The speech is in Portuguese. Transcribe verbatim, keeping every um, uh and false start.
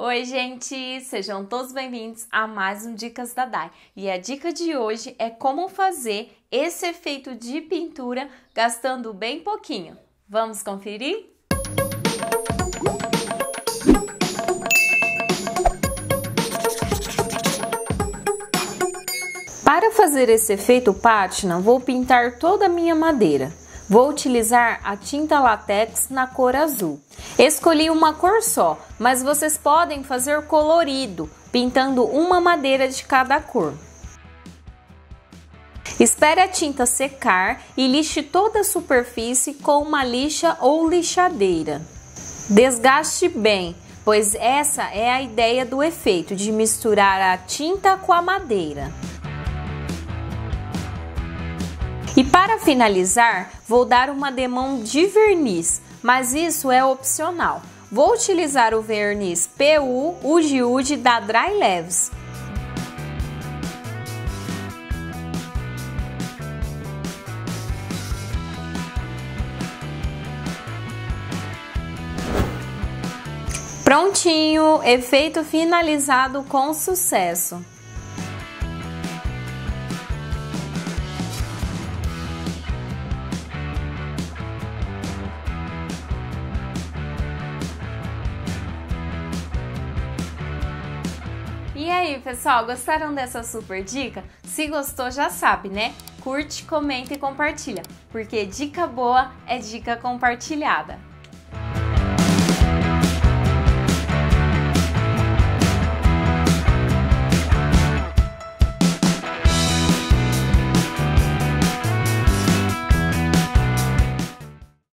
Oi gente, sejam todos bem-vindos a mais um Dicas da Dai. E a dica de hoje é como fazer esse efeito de pintura gastando bem pouquinho. Vamos conferir? Para fazer esse efeito pátina, vou pintar toda a minha madeira. Vou utilizar a tinta látex na cor azul. Escolhi uma cor só, mas vocês podem fazer colorido, pintando uma madeira de cada cor. Espere a tinta secar e lixe toda a superfície com uma lixa ou lixadeira. Desgaste bem, pois essa é a ideia do efeito, de misturar a tinta com a madeira. E para finalizar, vou dar uma demão de verniz, mas isso é opcional. Vou utilizar o verniz P U Woody Woody da Dry Levis. Prontinho, efeito finalizado com sucesso. E aí, pessoal, gostaram dessa super dica? Se gostou, já sabe, né? Curte, comenta e compartilha, porque dica boa é dica compartilhada.